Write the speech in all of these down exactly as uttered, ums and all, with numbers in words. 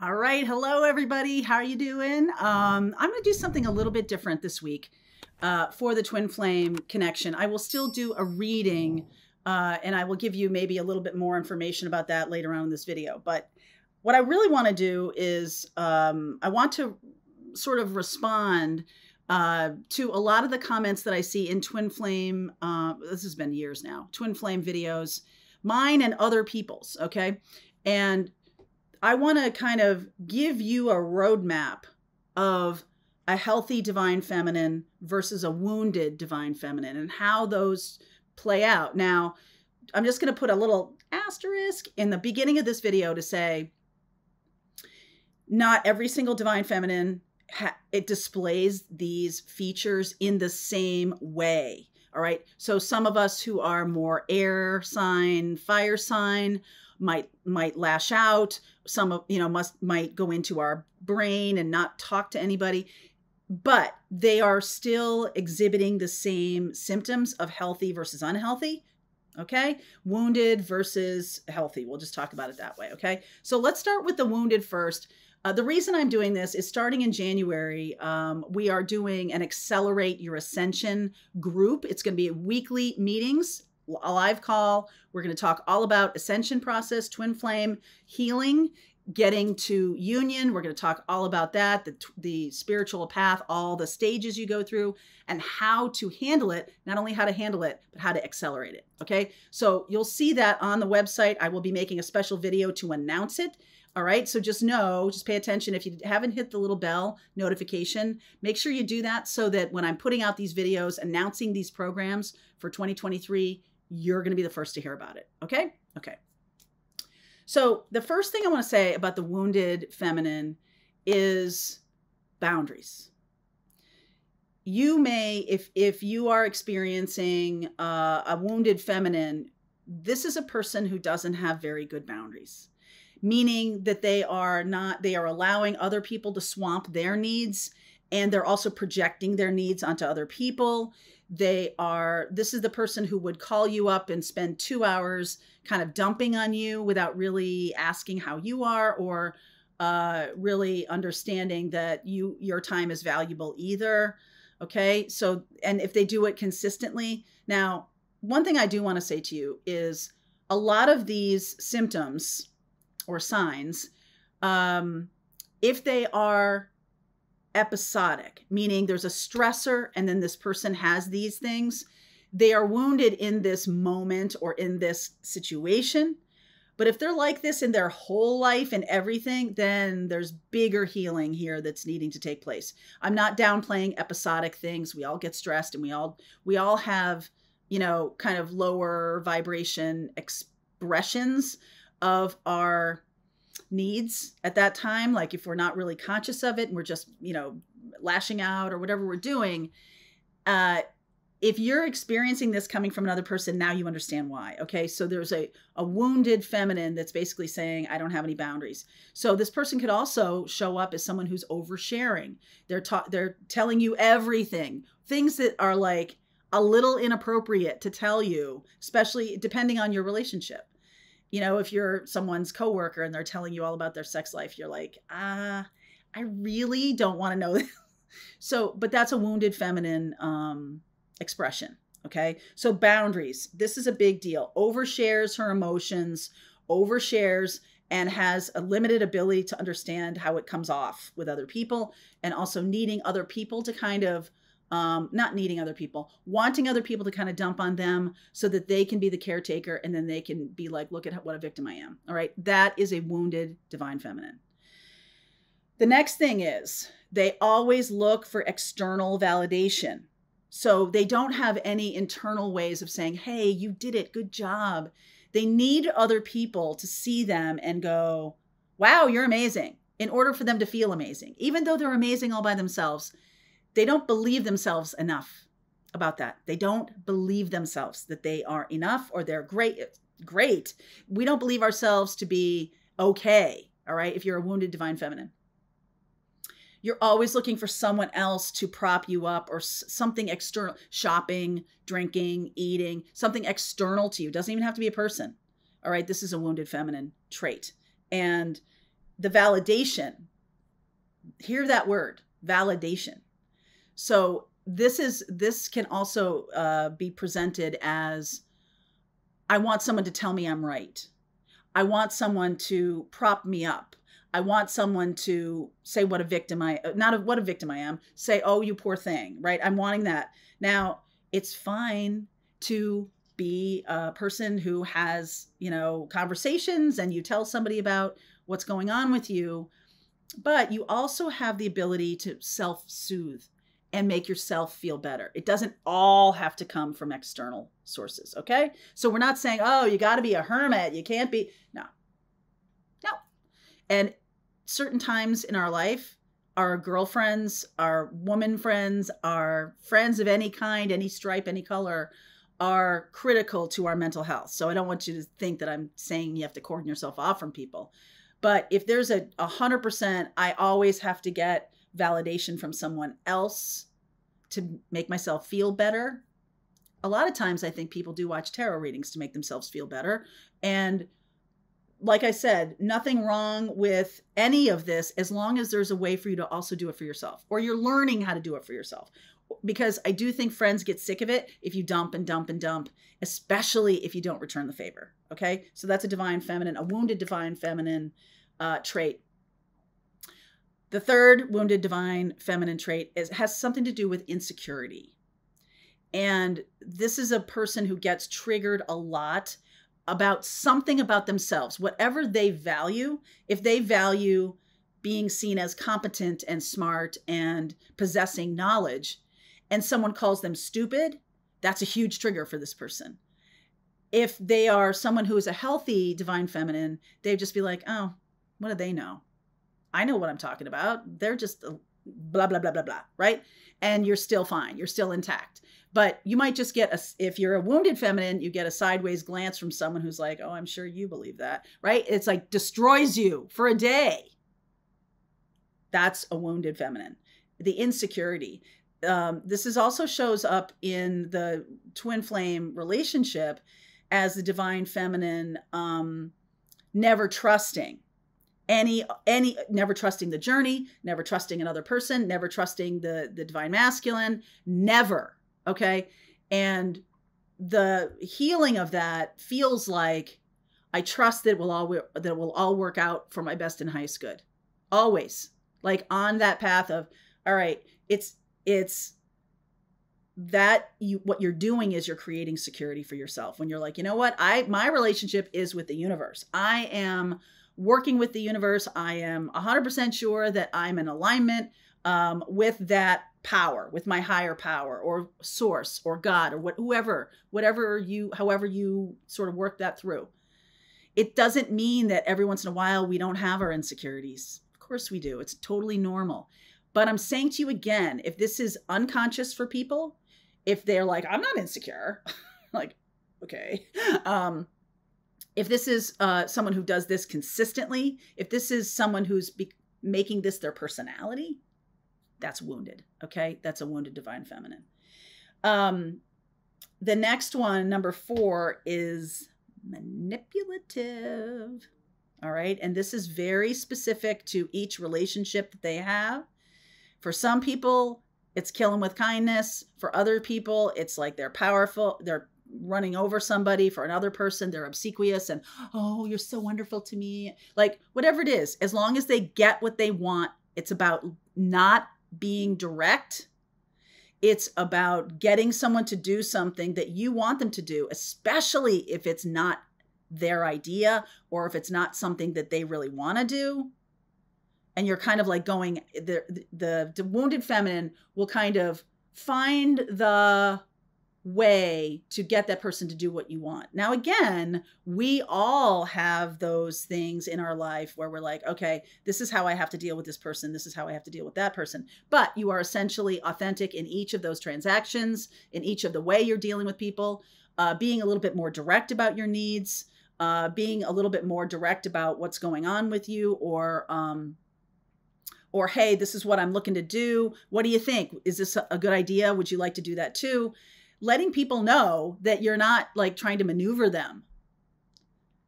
All right. Hello, everybody. How are you doing? Um, I'm going to do something a little bit different this week uh, for the Twin Flame connection. I will still do a reading uh, and I will give you maybe a little bit more information about that later on in this video. But what I really want to do is um, I want to sort of respond uh, to a lot of the comments that I see in Twin Flame. Uh, this has been years now, Twin Flame videos, mine and other people's. Okay. And I want to kind of give you a roadmap of a healthy divine feminine versus a wounded divine feminine and how those play out. Now, I'm just going to put a little asterisk in the beginning of this video to say, not every single divine feminine, ha it displays these features in the same way. All right. So some of us who are more air sign, fire sign, might might lash out. Some of you know must might go into our brain and not talk to anybody, but they are still exhibiting the same symptoms of healthy versus unhealthy. Okay, wounded versus healthy. We'll just talk about it that way. Okay, so let's start with the wounded first. Uh, the reason I'm doing this is starting in January, um, we are doing an Accelerate Your Ascension group. It's going to be weekly meetings. A live call. We're going to talk all about ascension process, twin flame healing, getting to union. We're going to talk all about that, the, the spiritual path, all the stages you go through and how to handle it. Not only how to handle it, but how to accelerate it. Okay. So you'll see that on the website. I will be making a special video to announce it. All right. So just know, just pay attention. If you haven't hit the little bell notification, make sure you do that so that when I'm putting out these videos, announcing these programs for twenty twenty-three, you're going to be the first to hear about it. Okay. Okay. So the first thing I want to say about the wounded feminine is boundaries. You may, if, if you are experiencing uh, a wounded feminine, this is a person who doesn't have very good boundaries, meaning that they are not, they are allowing other people to swamp their needs. And they're also projecting their needs onto other people. They are, this is the person who would call you up and spend two hours kind of dumping on you without really asking how you are or uh, really understanding that you, your time is valuable either. Okay. So, and if they do it consistently. Now, one thing I do want to say to you is a lot of these symptoms or signs, um, if they are episodic, meaning there's a stressor and then this person has these things, they are wounded in this moment or in this situation. But if they're like this in their whole life and everything, then there's bigger healing here that's needing to take place. I'm not downplaying episodic things. We all get stressed and we all, we all have, you know, kind of lower vibration expressions of our needs at that time. Like if we're not really conscious of it and we're just, you know, lashing out or whatever we're doing, uh, if you're experiencing this coming from another person, now you understand why. Okay. So there's a, a wounded feminine that's basically saying, I don't have any boundaries. So this person could also show up as someone who's oversharing. They're they're telling you everything, things that are like a little inappropriate to tell you, especially depending on your relationship. You know, if you're someone's coworker and they're telling you all about their sex life, you're like, ah, I really don't want to know. So, but that's a wounded feminine um, expression. Okay. So boundaries, this is a big deal. Overshares her emotions, overshares, and has a limited ability to understand how it comes off with other people. And also needing other people to kind of, um, not needing other people, wanting other people to kind of dump on them so that they can be the caretaker. And then they can be like, look at what a victim I am. All right. That is a wounded divine feminine. The next thing is they always look for external validation. So they don't have any internal ways of saying, hey, you did it. Good job. They need other people to see them and go, wow, you're amazing, in order for them to feel amazing, even though they're amazing all by themselves. They don't believe themselves enough about that. They don't believe themselves that they are enough or they're great. Great. We don't believe ourselves to be okay. All right. If you're a wounded divine feminine, you're always looking for someone else to prop you up or something external, shopping, drinking, eating, something external to you. Doesn't even have to be a person. All right. This is a wounded feminine trait. And the validation. Hear that word, validation. So this is, this can also uh, be presented as, I want someone to tell me I'm right. I want someone to prop me up. I want someone to say what a victim I, not a, what a victim I am, say, oh, you poor thing, right? I'm wanting that. Now, it's fine to be a person who has, you know, conversations and you tell somebody about what's going on with you, but you also have the ability to self-soothe and make yourself feel better. It doesn't all have to come from external sources, okay? So we're not saying, oh, you got to be a hermit. You can't be, no, no. And certain times in our life, our girlfriends, our woman friends, our friends of any kind, any stripe, any color, are critical to our mental health. So I don't want you to think that I'm saying you have to cordon yourself off from people. But if there's a one hundred percent, I always have to get validation from someone else to make myself feel better. A lot of times I think people do watch tarot readings to make themselves feel better. And like I said, nothing wrong with any of this as long as there's a way for you to also do it for yourself, or you're learning how to do it for yourself. Because I do think friends get sick of it if you dump and dump and dump, especially if you don't return the favor. Okay. So that's a divine feminine, a wounded divine feminine uh, trait. The third wounded divine feminine trait is, has something to do with insecurity. And this is a person who gets triggered a lot about something about themselves, whatever they value. If they value being seen as competent and smart and possessing knowledge, and someone calls them stupid, that's a huge trigger for this person. If they are someone who is a healthy divine feminine, they'd just be like, oh, what do they know? I know what I'm talking about. They're just blah, blah, blah, blah, blah, right? And you're still fine. You're still intact. But you might just get, a, if you're a wounded feminine, you get a sideways glance from someone who's like, oh, I'm sure you believe that, right? It's like destroys you for a day. That's a wounded feminine. The insecurity. Um, this is also shows up in the twin flame relationship as the divine feminine, um, never trusting any, any, never trusting the journey, never trusting another person, never trusting the, the divine masculine, never. Okay. And the healing of that feels like, I trust that it will all, that it will all work out for my best and highest good. Always. Like on that path of, all right, it's, it's that you, what you're doing is you're creating security for yourself. When you're like, you know what, I, my relationship is with the universe. I am working with the universe. I am a hundred percent sure that I'm in alignment, um, with that power, with my higher power or source or God or what, whoever, whatever you, however you sort of work that through. It doesn't mean that every once in a while we don't have our insecurities. Of course we do. It's totally normal. But I'm saying to you again, if this is unconscious for people, if they're like, I'm not insecure, like, okay. Um, if this is uh, someone who does this consistently, if this is someone who's be making this their personality, that's wounded. Okay. That's a wounded divine feminine. Um, the next one, number four, is manipulative. All right. And this is very specific to each relationship that they have. For some people, it's kill them with kindness. For other people, it's like they're powerful. They're running over somebody. For another person, they're obsequious and, oh, you're so wonderful to me. Like whatever it is, as long as they get what they want, it's about not being direct. It's about getting someone to do something that you want them to do, especially if it's not their idea, or if it's not something that they really want to do. And you're kind of like going, the, the, the wounded feminine will kind of find the way to get that person to do what you want. Now, again, we all have those things in our life where we're like, okay, this is how I have to deal with this person. This is how I have to deal with that person. But you are essentially authentic in each of those transactions, in each of the way you're dealing with people, uh, being a little bit more direct about your needs, Uh, being a little bit more direct about what's going on with you, or, um, or, hey, this is what I'm looking to do. What do you think? Is this a good idea? Would you like to do that too? Letting people know that you're not like trying to maneuver them.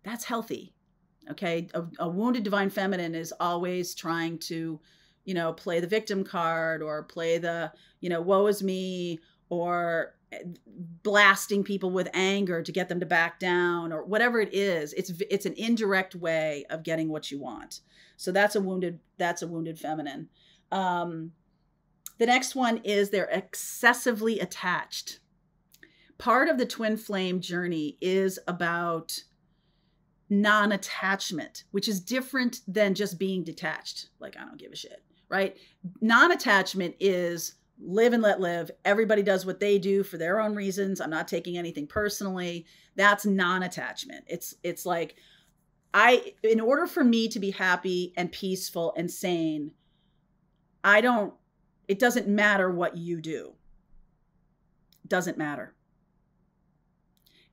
That's healthy. Okay. A, a wounded divine feminine is always trying to, you know, play the victim card or play the, you know, woe is me, or blasting people with anger to get them to back down, or whatever it is. It's, it's an indirect way of getting what you want. So that's a wounded, that's a wounded feminine. Um, the next one is they're excessively attached. Part of the twin flame journey is about non-attachment, which is different than just being detached. Like, I don't give a shit, right? Non-attachment is live and let live. Everybody does what they do for their own reasons. I'm not taking anything personally. That's non-attachment. It's, it's like, I, in order for me to be happy and peaceful and sane, I don't, it doesn't matter what you do. It doesn't matter.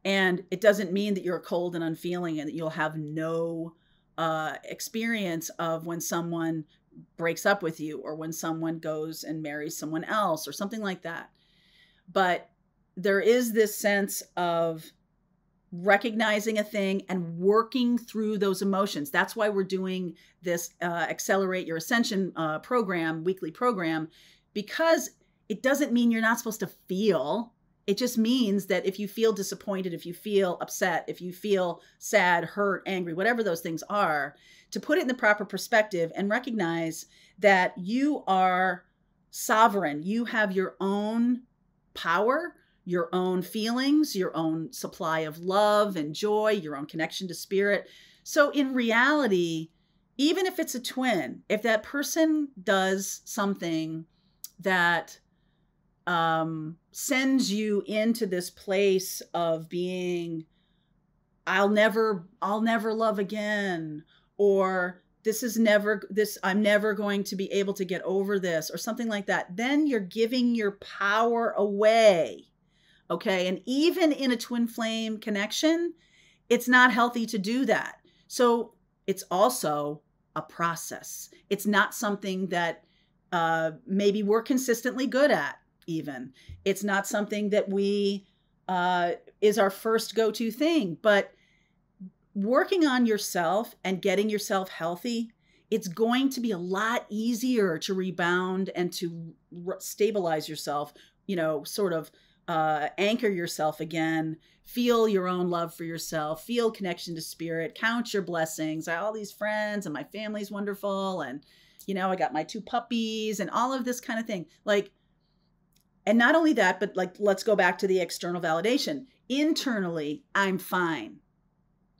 And it doesn't mean that you're cold and unfeeling and that you'll have no uh, experience of when someone breaks up with you or when someone goes and marries someone else or something like that. But there is this sense of recognizing a thing and working through those emotions. That's why we're doing this uh, Accelerate Your Ascension uh, program, weekly program, because it doesn't mean you're not supposed to feel. It just means that if you feel disappointed, if you feel upset, if you feel sad, hurt, angry, whatever those things are, to put it in the proper perspective and recognize that you are sovereign. You have your own power, your own feelings, your own supply of love and joy, your own connection to spirit. So in reality, even if it's a twin, if that person does something that um, sends you into this place of being, I'll never, I'll never love again, or this is never this, I'm never going to be able to get over this, or something like that, then you're giving your power away. Okay. And even in a twin flame connection, it's not healthy to do that. So it's also a process. It's not something that, uh, maybe we're consistently good at. Even it's not something that we uh, is our first go-to thing, but working on yourself and getting yourself healthy, it's going to be a lot easier to rebound and to stabilize yourself, you know, sort of uh, anchor yourself again, feel your own love for yourself, feel connection to spirit, count your blessings. I have all these friends and my family's wonderful. And, you know, I got my two puppies and all of this kind of thing. Like, and not only that, but like, let's go back to the external validation. Internally, I'm fine.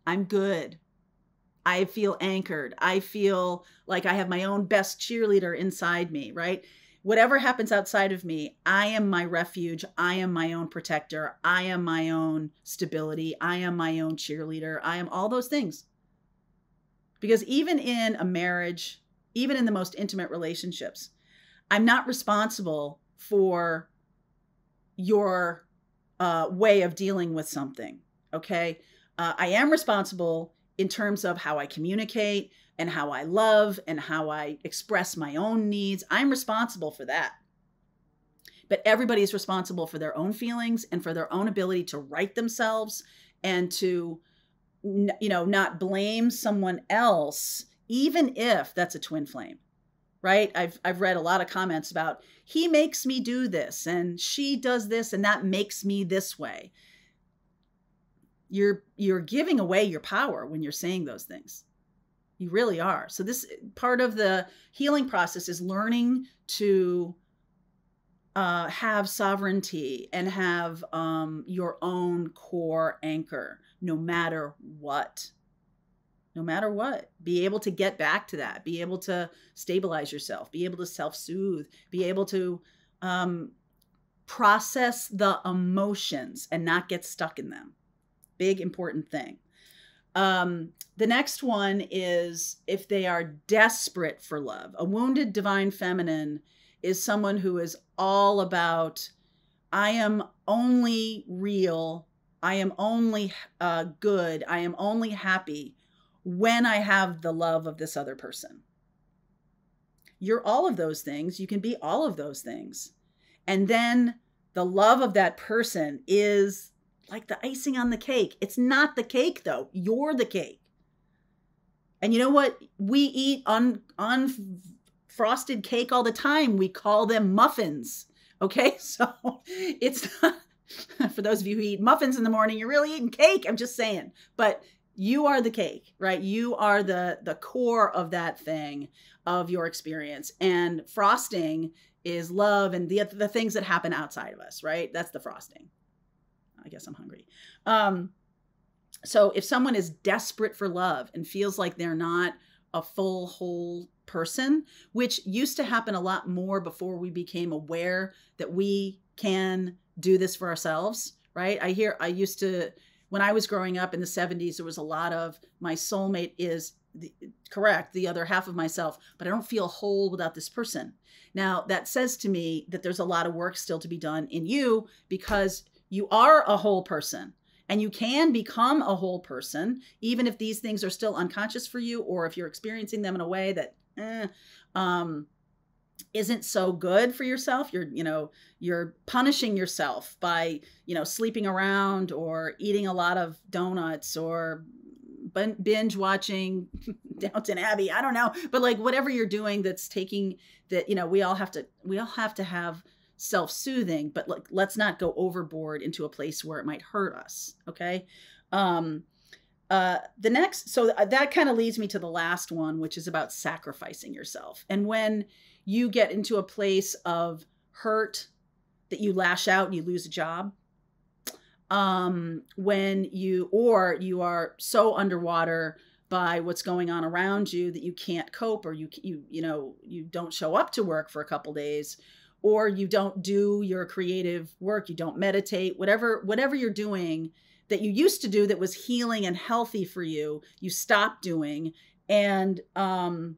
I'm good. I feel anchored. I feel like I have my own best cheerleader inside me, right? Whatever happens outside of me, I am my refuge. I am my own protector. I am my own stability. I am my own cheerleader. I am all those things. Because even in a marriage, even in the most intimate relationships, I'm not responsible for your uh, way of dealing with something. Okay. Uh, I am responsible in terms of how I communicate and how I love and how I express my own needs. I'm responsible for that, but everybody's responsible for their own feelings and for their own ability to right themselves and to, you know, not blame someone else, even if that's a twin flame. Right? I've, I've read a lot of comments about, he makes me do this and she does this and that makes me this way. You're, you're giving away your power when you're saying those things. You really are. So this part of the healing process is learning to uh, have sovereignty and have um, your own core anchor, no matter what. No matter what, be able to get back to that, be able to stabilize yourself, be able to self-soothe, be able to um, process the emotions and not get stuck in them. Big, important thing. Um, the next one is if they are desperate for love. A wounded divine feminine is someone who is all about, I am only real, I am only uh, good, I am only happy when I have the love of this other person. You're all of those things. You can be all of those things. And then the love of that person is like the icing on the cake. It's not the cake though. You're the cake. And you know what? We eat un, unfrosted cake all the time. We call them muffins. Okay, so it's not, for those of you who eat muffins in the morning, you're really eating cake. I'm just saying, but you are the cake, right? You are the, the core of that thing, of your experience. And frosting is love and the, the things that happen outside of us, right? That's the frosting. I guess I'm hungry. Um, so if someone is desperate for love and feels like they're not a full, whole person, which used to happen a lot more before we became aware that we can do this for ourselves, right? I hear, I used to, when I was growing up in the seventies, there was a lot of my soulmate is the, correct, the other half of myself, but I don't feel whole without this person. Now that says to me that there's a lot of work still to be done in you, because you are a whole person and you can become a whole person, even if these things are still unconscious for you, or if you're experiencing them in a way that eh, um, isn't so good for yourself. You're, you know, you're punishing yourself by, you know, sleeping around or eating a lot of donuts or binge watching Downton Abbey. I don't know, but like whatever you're doing, that's taking that, you know, we all have to, we all have to have self-soothing, but like, let's not go overboard into a place where it might hurt us. Okay. Um, Uh, the next, so that kind of leads me to the last one, which is about sacrificing yourself. And when you get into a place of hurt, that you lash out and you lose a job, um, when you, or you are so underwater by what's going on around you that you can't cope, or you, you, you know, you don't show up to work for a couple days, or you don't do your creative work, you don't meditate, whatever, whatever you're doing that you used to do that was healing and healthy for you, you stop doing. And um,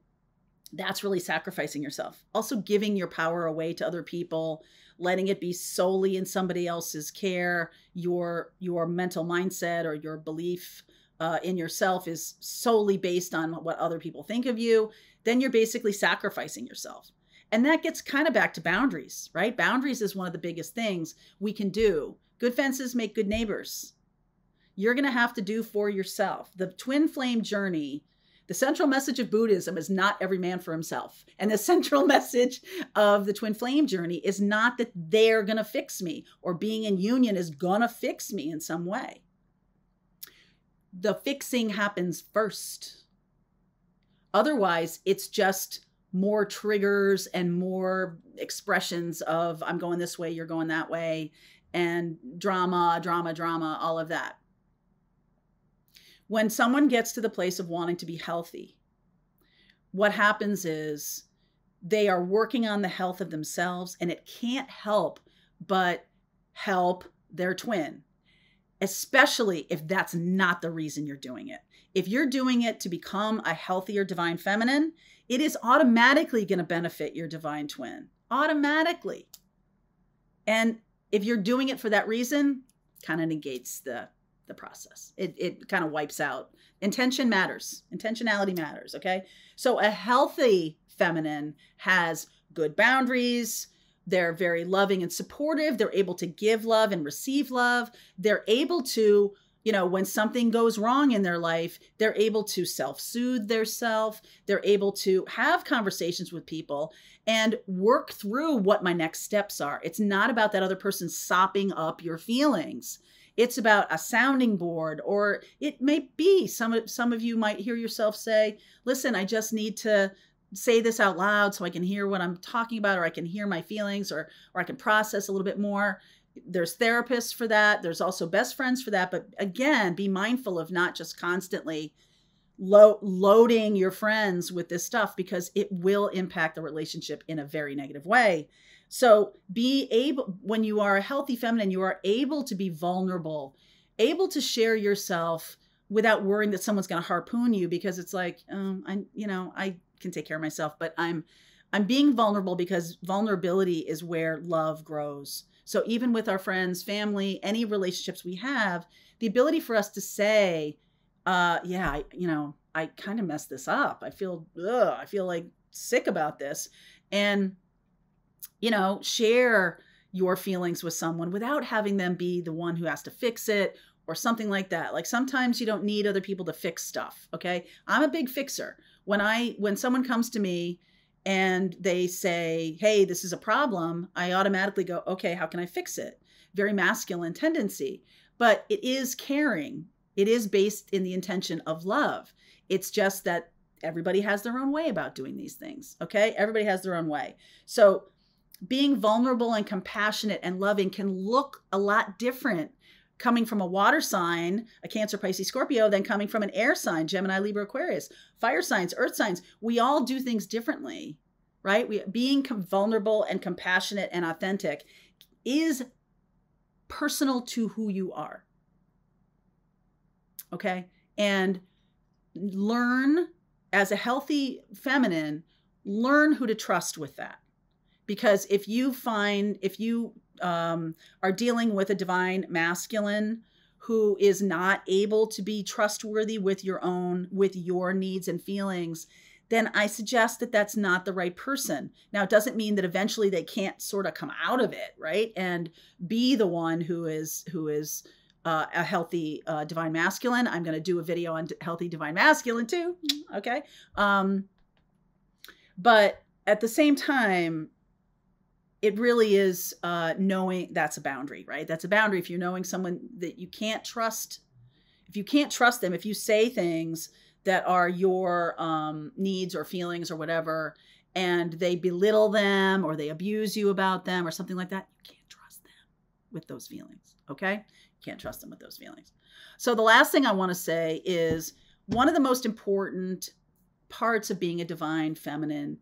that's really sacrificing yourself. Also giving your power away to other people, letting it be solely in somebody else's care. Your, your mental mindset or your belief uh, in yourself is solely based on what other people think of you. Then you're basically sacrificing yourself. And that gets kind of back to boundaries, right? Boundaries is one of the biggest things we can do. Good fences make good neighbors. You're going to have to do for yourself. The twin flame journey, the central message of Buddhism is not every man for himself. And the central message of the twin flame journey is not that they're going to fix me, or being in union is going to fix me in some way. The fixing happens first. Otherwise, it's just more triggers and more expressions of I'm going this way, you're going that way, and drama, drama, drama, all of that. When someone gets to the place of wanting to be healthy, what happens is they are working on the health of themselves, and it can't help but help their twin, especially if that's not the reason you're doing it. If you're doing it to become a healthier divine feminine, it is automatically going to benefit your divine twin, automatically. And if you're doing it for that reason, kind of negates the the process. It, it kind of wipes out. Intention matters. Intentionality matters. Okay. So a healthy feminine has good boundaries. They're very loving and supportive. They're able to give love and receive love. They're able to, you know, when something goes wrong in their life, they're able to self-soothe theirself. They're able to have conversations with people and work through what my next steps are. It's not about that other person sopping up your feelings. It's about a sounding board, or it may be some, some of you might hear yourself say, listen, I just need to say this out loud so I can hear what I'm talking about, or I can hear my feelings, or, or I can process a little bit more. There's therapists for that. There's also best friends for that. But again, be mindful of not just constantly lo- loading your friends with this stuff, because it will impact the relationship in a very negative way. So be able, when you are a healthy feminine, you are able to be vulnerable, able to share yourself without worrying that someone's going to harpoon you, because it's like, um, I, you know, I can take care of myself, but I'm, I'm being vulnerable, because vulnerability is where love grows. So even with our friends, family, any relationships we have, the ability for us to say, uh, yeah, I, you know, I kind of messed this up. I feel, ugh, I feel like sick about this. And you know, share your feelings with someone without having them be the one who has to fix it or something like that. Like sometimes you don't need other people to fix stuff. Okay. I'm a big fixer. When I, when someone comes to me and they say, hey, this is a problem, I automatically go, okay, how can I fix it? Very masculine tendency, but it is caring. It is based in the intention of love. It's just that everybody has their own way about doing these things. Okay. Everybody has their own way. So being vulnerable and compassionate and loving can look a lot different coming from a water sign, a Cancer, Pisces, Scorpio, than coming from an air sign, Gemini, Libra, Aquarius, fire signs, earth signs. We all do things differently, right? We, being vulnerable and compassionate and authentic is personal to who you are. Okay. And learn as a healthy feminine, learn who to trust with that. Because if you find, if you um, are dealing with a divine masculine who is not able to be trustworthy with your own, with your needs and feelings, then I suggest that that's not the right person. Now, it doesn't mean that eventually they can't sort of come out of it, right? And be the one who is, who is uh, a healthy uh, divine masculine. I'm going to do a video on healthy divine masculine too. Okay. Um, but at the same time, it really is uh, knowing that's a boundary, right? That's a boundary. If you're knowing someone that you can't trust, if you can't trust them, if you say things that are your um, needs or feelings or whatever, and they belittle them or they abuse you about them or something like that, you can't trust them with those feelings, okay? You can't trust them with those feelings. So the last thing I want to say is one of the most important parts of being a divine feminine,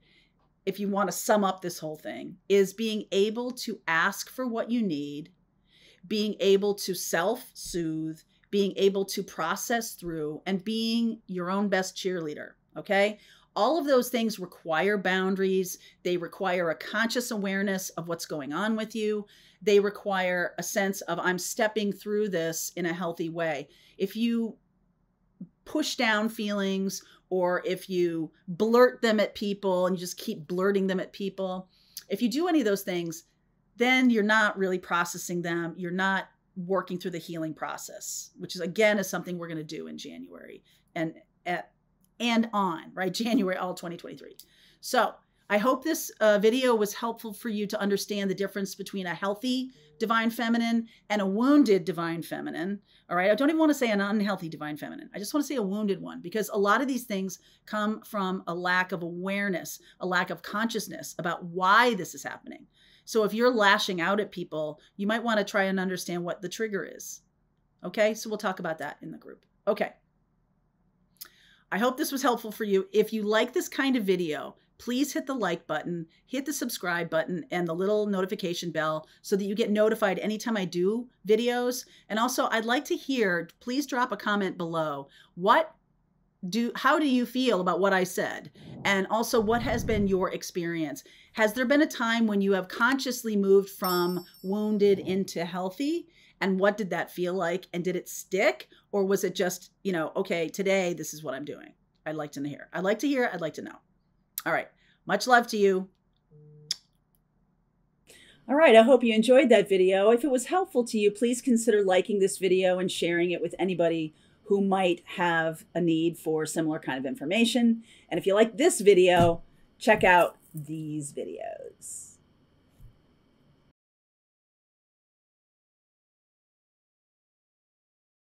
if you want to sum up this whole thing, is being able to ask for what you need, being able to self-soothe, being able to process through, and being your own best cheerleader, okay? All of those things require boundaries. They require a conscious awareness of what's going on with you. They require a sense of, I'm stepping through this in a healthy way. If you push down feelings, or if you blurt them at people and you just keep blurting them at people, if you do any of those things, then you're not really processing them. You're not working through the healing process, which is, again, is something we're going to do in January and at, and on, right? January, all twenty twenty-three. So I hope this uh, video was helpful for you to understand the difference between a healthy divine feminine and a wounded divine feminine. All right. I don't even want to say an unhealthy divine feminine. I just want to say a wounded one, because a lot of these things come from a lack of awareness, a lack of consciousness about why this is happening. So if you're lashing out at people, you might want to try and understand what the trigger is. Okay. So we'll talk about that in the group. Okay. I hope this was helpful for you. If you like this kind of video, please hit the like button, hit the subscribe button, and the little notification bell so that you get notified anytime I do videos. And also, I'd like to hear, please drop a comment below. What do, how do you feel about what I said? And also, what has been your experience? Has there been a time when you have consciously moved from wounded into healthy? And what did that feel like? And did it stick? Or was it just, you know, okay, today, this is what I'm doing. I'd like to hear. I'd like to hear. I'd like to know. All right. Much love to you. All right. I hope you enjoyed that video. If it was helpful to you, please consider liking this video and sharing it with anybody who might have a need for similar kind of information. And if you like this video, check out these videos.